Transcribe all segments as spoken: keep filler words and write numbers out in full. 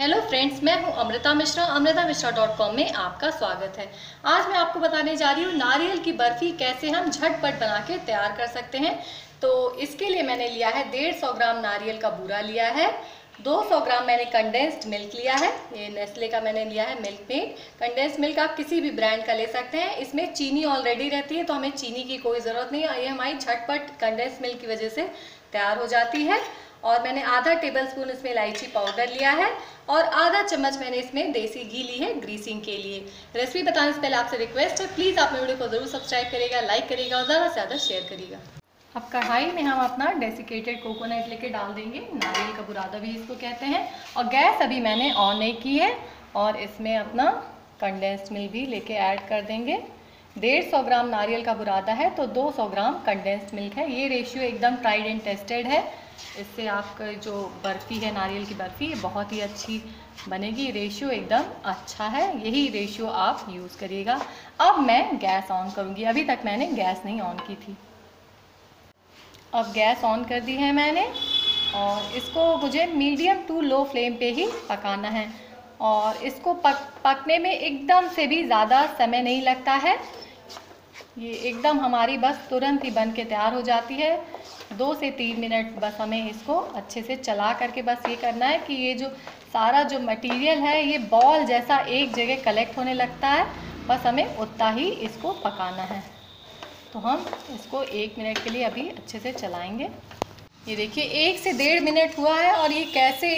Hello friends, मैं हूं Amrita Mishra. Amrita Mishra dot com में आपका स्वागत है। आज मैं आपको बताने जा रही हूं नारियल की बर्फ़ी कैसे हम झटपट बना के तैयार कर सकते हैं। तो इसके लिए मैंने लिया है डेढ़ सौ ग्राम नारियल का बूरा लिया है, दो सौ ग्राम मैंने कंडेंस्ड मिल्क लिया है, ये नेस्ले का मैंने लिया है मिल्क मेड। कंडेंस्ड मिल्क आप किसी भी ब्रांड का ले सकते हैं। इसमें चीनी ऑलरेडी रहती है तो हमें चीनी की कोई ज़रूरत नहीं है, ये हमारी झटपट कंडेंस्ड मिल्क की वजह से तैयार हो जाती है। और मैंने आधा टेबल स्पून इसमें इलायची पाउडर लिया है और आधा चम्मच मैंने इसमें देसी घी ली है ग्रीसिंग के लिए। रेसिपी बताने से पहले आपसे रिक्वेस्ट है, प्लीज़ आप मेरे वीडियो को ज़रूर सब्सक्राइब करिएगा, लाइक करिएगा और ज़्यादा से ज़्यादा शेयर करिएगा। अब कढ़ाई में हम अपना डेसिकेटेड कोकोनट लेके डाल देंगे, नारियल का बुरादा भी इसको कहते हैं। और गैस अभी मैंने ऑन नहीं की है। और इसमें अपना कंडेंस्ड मिल्क भी लेके ऐड कर देंगे। डेढ़ सौ ग्राम नारियल का बुरादा है तो दो सौ ग्राम कंडेंस्ड मिल्क है। ये रेशियो एकदम ट्राइड एंड टेस्टेड है, इससे आपका जो बर्फ़ी है, नारियल की बर्फ़ी, ये बहुत ही अच्छी बनेगी। रेशियो एकदम अच्छा है, यही रेशियो आप यूज़ करिएगा। अब मैं गैस ऑन करूँगी, अभी तक मैंने गैस नहीं ऑन की थी। अब गैस ऑन कर दी है मैंने और इसको मुझे मीडियम टू लो फ्लेम पे ही पकाना है। और इसको पक पकने में एकदम से भी ज़्यादा समय नहीं लगता है, ये एकदम हमारी बस तुरंत ही बन के तैयार हो जाती है। दो से तीन मिनट बस हमें इसको अच्छे से चला करके बस ये करना है कि ये जो सारा जो मटेरियल है ये बॉल जैसा एक जगह कलेक्ट होने लगता है, बस हमें उतना ही इसको पकाना है। तो हम इसको एक मिनट के लिए अभी अच्छे से चलाएंगे। ये देखिए एक से डेढ़ मिनट हुआ है और ये कैसे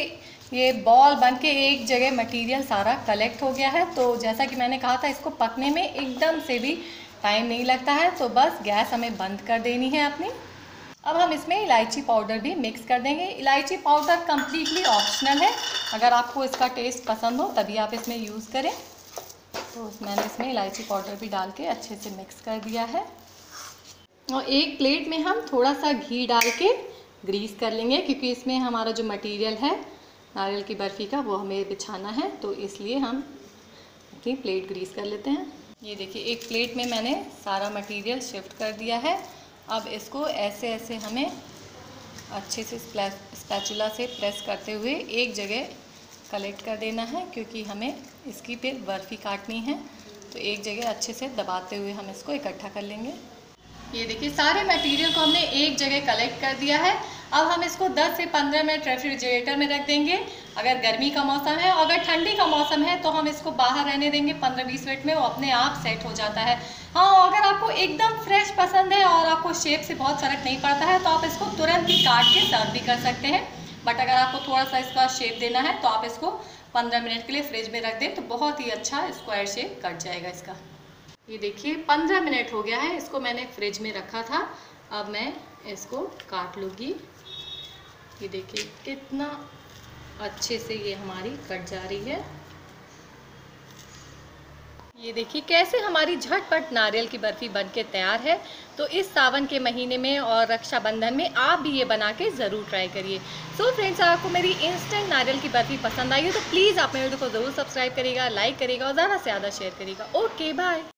ये बॉल बन के एक जगह मटेरियल सारा कलेक्ट हो गया है। तो जैसा कि मैंने कहा था, इसको पकने में एकदम से भी टाइम नहीं लगता है। तो बस गैस हमें बंद कर देनी है अपनी। अब हम इसमें इलायची पाउडर भी मिक्स कर देंगे। इलायची पाउडर कम्प्लीटली ऑप्शनल है, अगर आपको इसका टेस्ट पसंद हो तभी आप इसमें यूज़ करें। तो मैंने इसमें इलायची पाउडर भी डाल के अच्छे से मिक्स कर दिया है। और एक प्लेट में हम थोड़ा सा घी डाल के ग्रीस कर लेंगे, क्योंकि इसमें हमारा जो मटेरियल है नारियल की बर्फ़ी का वो हमें बिछाना है, तो इसलिए हम अपनी प्लेट ग्रीस कर लेते हैं। ये देखिए एक प्लेट में मैंने सारा मटेरियल शिफ्ट कर दिया है। अब इसको ऐसे ऐसे हमें अच्छे से स्पैचुला से प्रेस करते हुए एक जगह कलेक्ट कर देना है, क्योंकि हमें इसकी फिर बर्फ़ी काटनी है। तो एक जगह अच्छे से दबाते हुए हम इसको इकट्ठा कर लेंगे। ये देखिए सारे मटेरियल को हमने एक जगह कलेक्ट कर दिया है। अब हम इसको दस से पंद्रह मिनट रेफ्रिजरेटर में रख देंगे, अगर गर्मी का मौसम है। अगर ठंडी का मौसम है तो हम इसको बाहर रहने देंगे पंद्रह बीस मिनट में, वो अपने आप सेट हो जाता है। हाँ, अगर आपको एकदम फ्रेश पसंद है और आपको शेप से बहुत फ़र्क नहीं पड़ता है तो आप इसको तुरंत ही काट के सर्व भी कर सकते हैं। बट अगर आपको थोड़ा सा इसका शेप देना है तो आप इसको पंद्रह मिनट के लिए फ्रिज में रख दें, तो बहुत ही अच्छा स्क्वायर शेप कट जाएगा इसका। ये देखिए पंद्रह मिनट हो गया है, इसको मैंने फ्रिज में रखा था। अब मैं इसको काट लूँगी। ये देखिए कितना अच्छे से ये हमारी कट जा रही है। ये देखिए कैसे हमारी झटपट नारियल की बर्फ़ी बनके तैयार है। तो इस सावन के महीने में और रक्षाबंधन में आप भी ये बना के ज़रूर ट्राई करिए। सो फ्रेंड्स, आपको मेरी इंस्टेंट नारियल की बर्फ़ी पसंद आई है तो प्लीज़ आप मेरे वीडियो को ज़रूर सब्सक्राइब करिएगा, लाइक करिएगा और ज़्यादा से ज़्यादा शेयर करिएगा। Okay, bye.